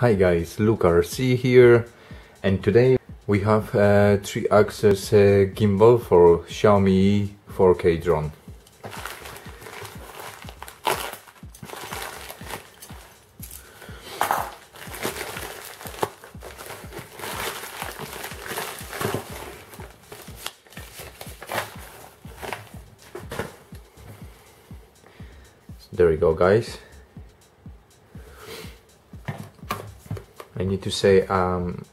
Hi guys, Luk RC here, and today we have a 3-axis gimbal for Xiaomi 4K drone. So there we go, guys. I need to say I am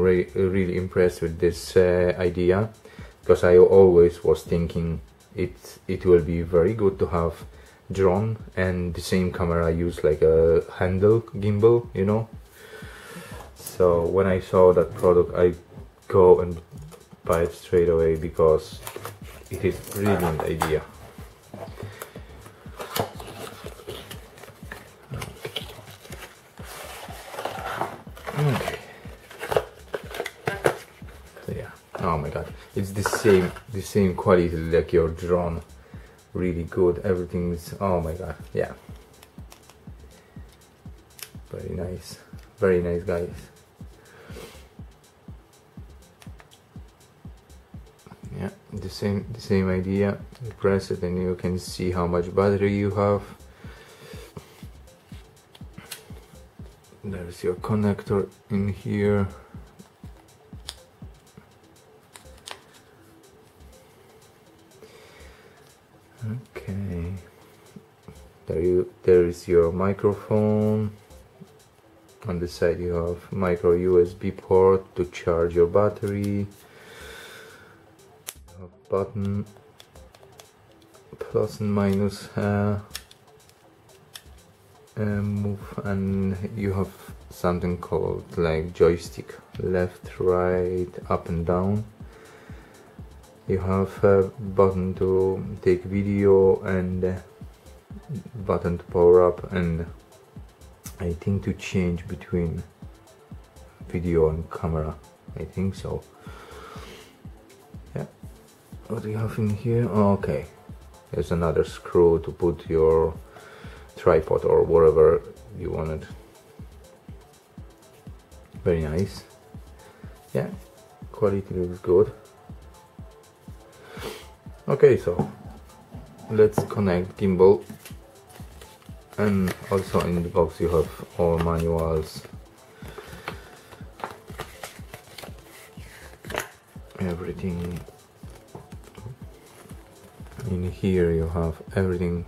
really impressed with this idea, because I always was thinking it will be very good to have drone and the same camera used like a handle gimbal, you know. So when I saw that product, I go and buy it straight away because it is a brilliant idea. Okay. So yeah, oh my god, it's the same quality like your drone, really good, everything's, oh my god, yeah, very nice guys. Yeah, the same idea, you press it and you can see how much battery you have. There's your connector in here. Okay. There is your microphone. On the side you have micro USB port to charge your battery. Button, plus and minus. Move, and you have something called like joystick, left, right, up and down. You have a button to take video and button to power up, and I think to change between video and camera, I think so. Yeah, what do you have in here? Okay, there's another screw to put your tripod or whatever you wanted. Very nice. Yeah, quality looks good. Okay, so let's connect gimbal, and also in the box you have all manuals, everything. In here you have everything.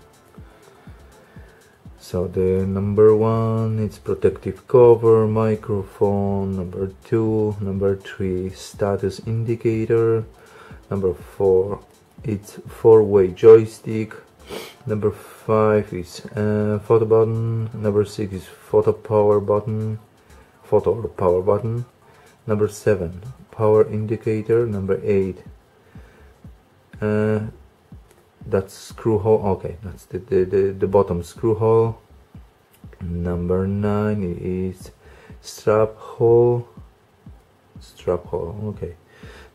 So the number 1, it's protective cover, microphone, number 2, number 3, status indicator, number 4, it's 4-way joystick, number 5 is photo button, number 6 is photo or power button, number 7, power indicator, number 8, that's screw hole. Okay, that's the bottom screw hole. Number 9 is strap hole. Okay,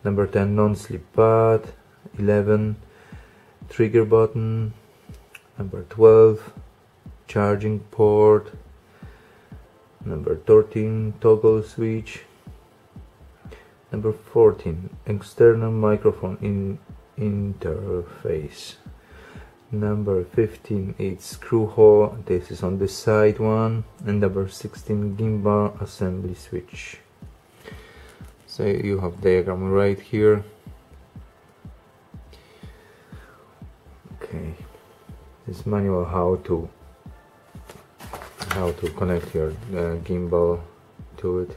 number 10 non-slip pad, 11 trigger button, number 12 charging port, number 13 toggle switch, number 14 external microphone in interface, number 15 it's screw hole, this is on the side one, and number 16 gimbal assembly switch. So you have diagram right here. Okay, this manual how to connect your gimbal to it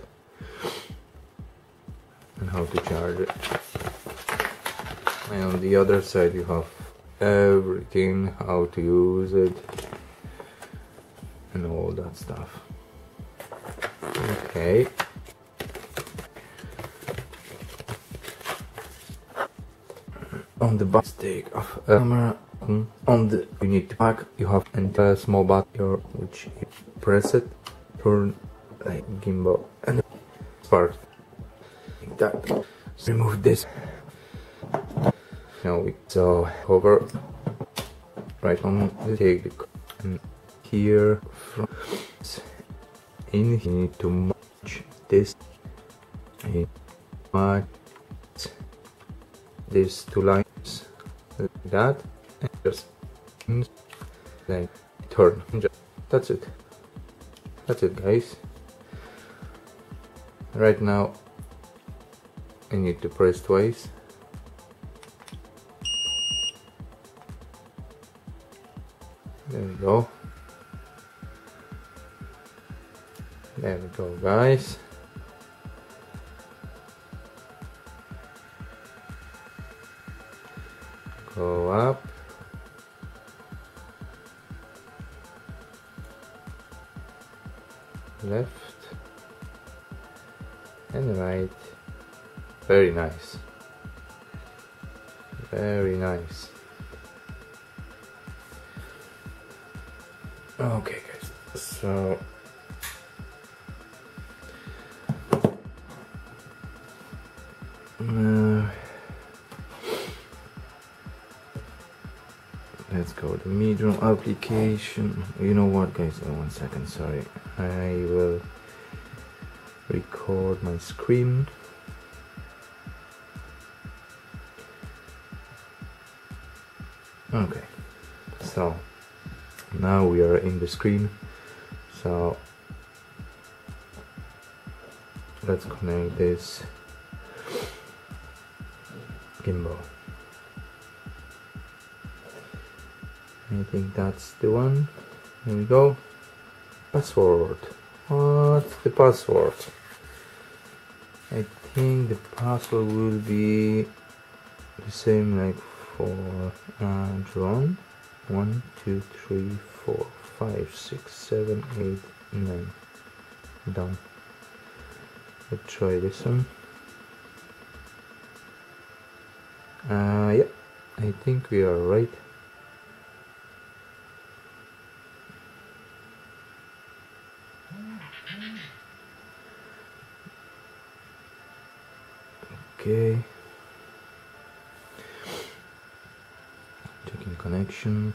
and how to charge it. And on the other side you have everything, how to use it and all that stuff. Okay, on the back stick of a camera, on the you need to pack, you have a small button here, which you press it, turn like gimbal and spark like that. So remove this. Now so hover right on the take and here from in here. You need to match this, you match these two lines like that, and just like turn. That's it. That's it, guys. Right now I need to press twice. There we go. There we go, guys. Go up. Left and right. Very nice. Very nice. Okay, guys. So let's go to medium application. You know what, guys? Oh, 1 second. Sorry, I will record my screen. Okay, so now we are in the screen, so let's connect this gimbal. I think that's the one. There we go. Password. What's the password? I think the password will be the same like for drone. 1 2 3 4 5 6 7 8 9. Done. Let's try this one. Yeah, I think we are right. Okay. Checking connection.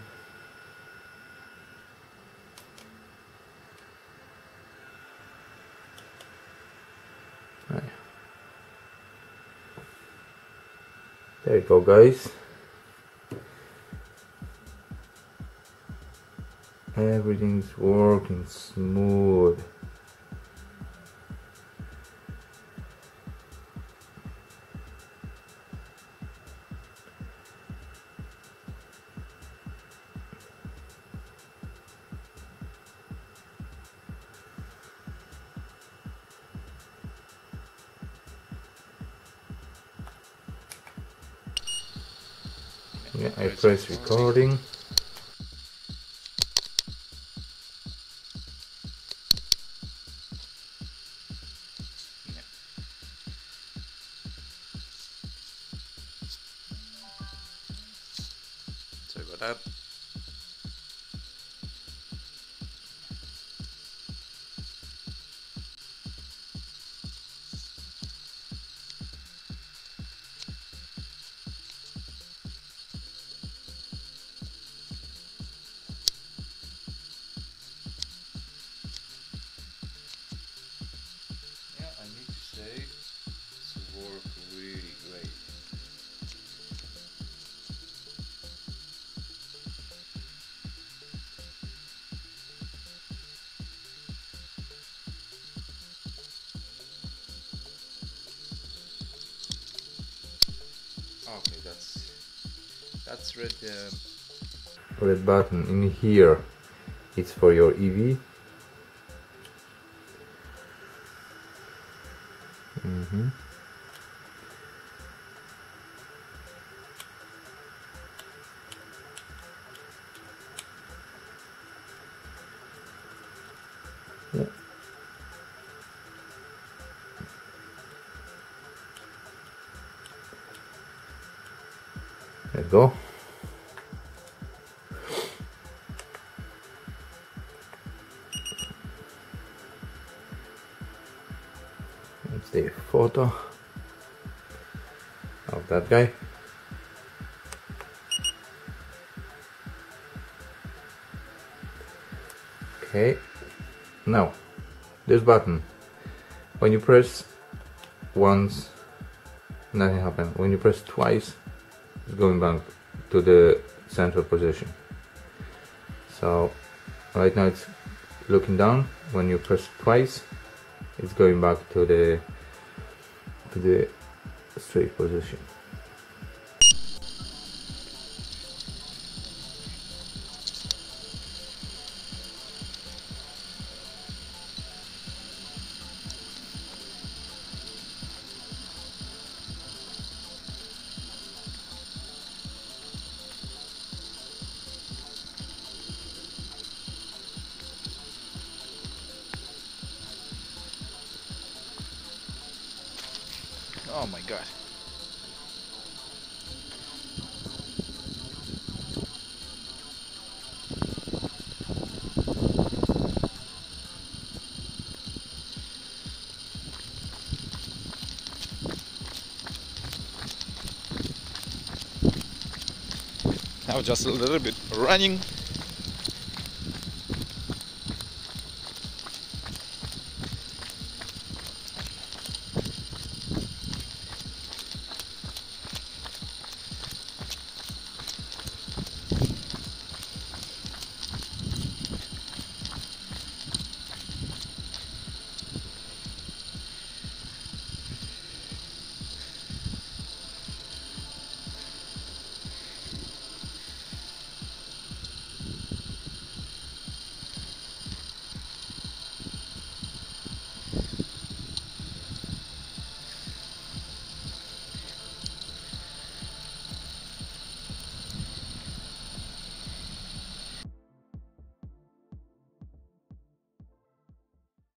Right. There you go, guys. Everything's working smooth. Yeah, I press recording. Sorry about that. Okay, that's red button in here. It's for your EV. Yeah. There you go. Let's take a photo of that guy. Okay, now this button. When you press once, nothing happens. When you press twice, it's going back to the central position. So right now it's looking down. When you press twice, it's going back to the straight position. Oh my God. Now just a little bit running.